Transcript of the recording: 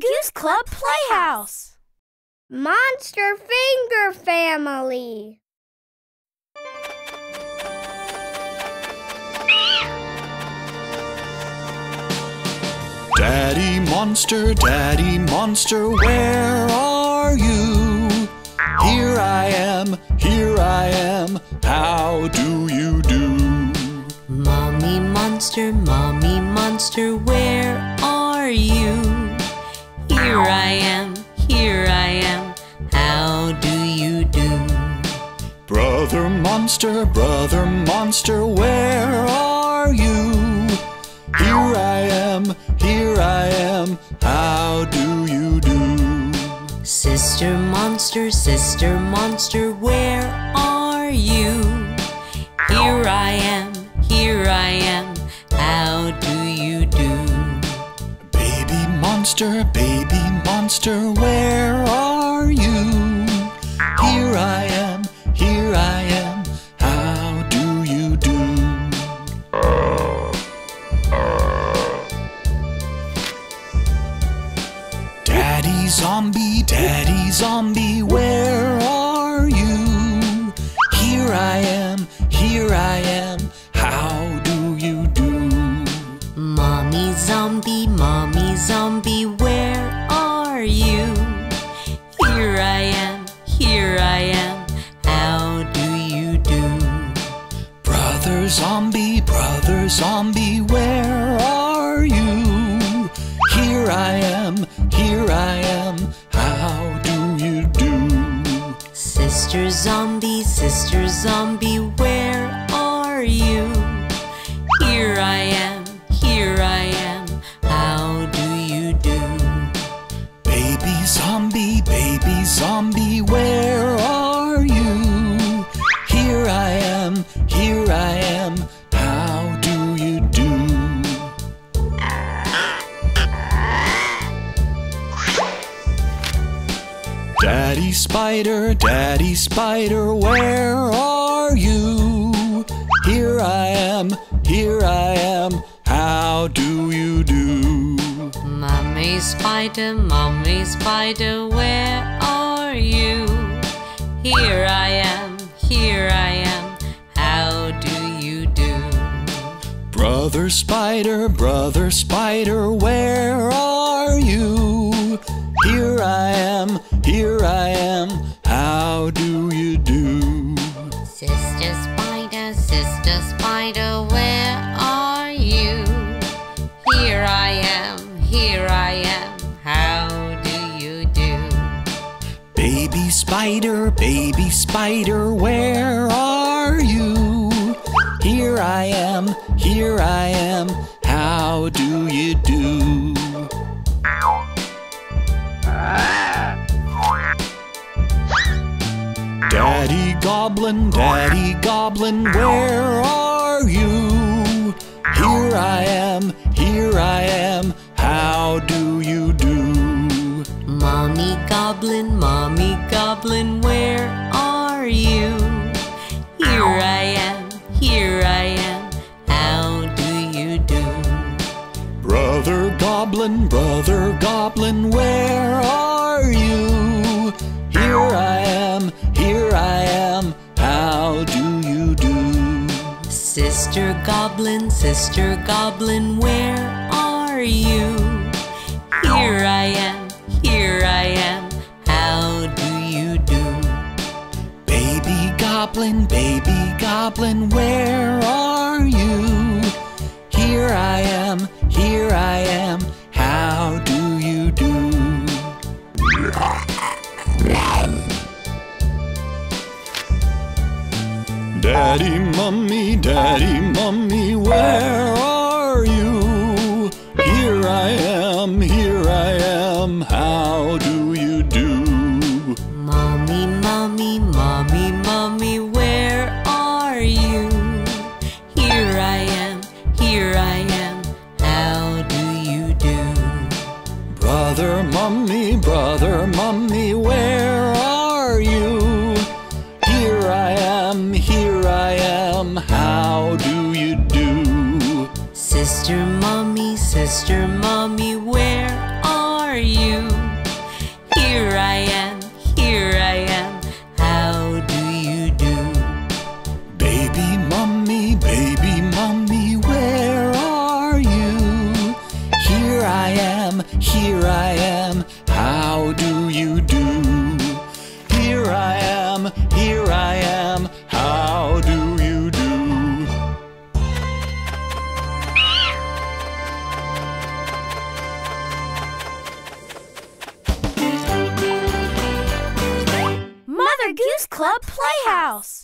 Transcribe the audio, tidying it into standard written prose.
Goose Club Playhouse. Monster Finger Family. Daddy Monster, where are you? Here I am, how do you do? Mommy Monster, where are you? Here I am, how do you do? Brother Monster, where are you? Here I am, how do you do? Sister Monster, where are you? Here I am, how do you do? Baby Monster, where are you? Here I am, how do you do? Daddy Zombie, where are you? Here I am, how do you do? Mommy Zombie, where are you? Here I am, how do you do? Brother Zombie, where are you? Here I am, how do you do? Sister Zombie, where are you? Here I am, how do you do? Baby Zombie, where are you? Here I am, how do you do? Daddy Spider, where are you? Here I am, how do you do? Mommy Spider, where are you? Here I am, how do you do? Brother Spider, where are you? Here I am, how do you do? Sister Spider, where are you? Here I am, how do you do? Baby Spider, where are you? Here I am, how do you do? Daddy Goblin, where are you? Here I am, how do you do? Mommy Goblin, where are you? Here I am, how do you do? Brother Goblin, where are you? Here I am, how do you do? Sister Goblin, where are you? Here I am, how do you do? Baby Goblin, where are you? Here I am, how do you do? Daddy, Mommy, where are you? Here I am, how do you do? Mommy, where are you? Here I am, how do you do? Brother, Mommy, where are you? Here I am, how do you do? Sister Mommy, where are you? are you? Here I am, here I am, how do you do? Baby mommy, where are you? Here I am, how do you do? Here I am, how do you do? Mother Goose Club Playhouse.